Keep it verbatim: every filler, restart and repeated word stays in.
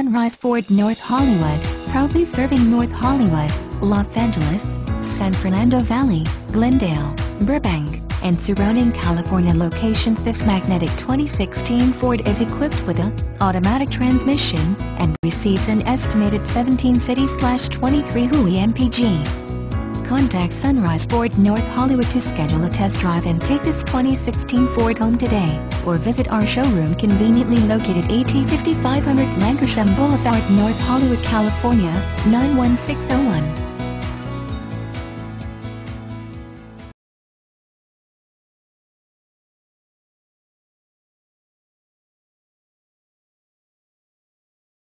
Sunrise Ford North Hollywood, proudly serving North Hollywood, Los Angeles, San Fernando Valley, Glendale, Burbank, and surrounding California locations. This magnetic twenty sixteen Ford is equipped with an automatic transmission and receives an estimated seventeen city slash twenty-three H O O E M P G. Contact Sunrise Ford North Hollywood to schedule a test drive and take this twenty sixteen Ford home today, or visit our showroom conveniently located at fifty-five hundred Lankershim Boulevard, North Hollywood, California, nine one six oh one.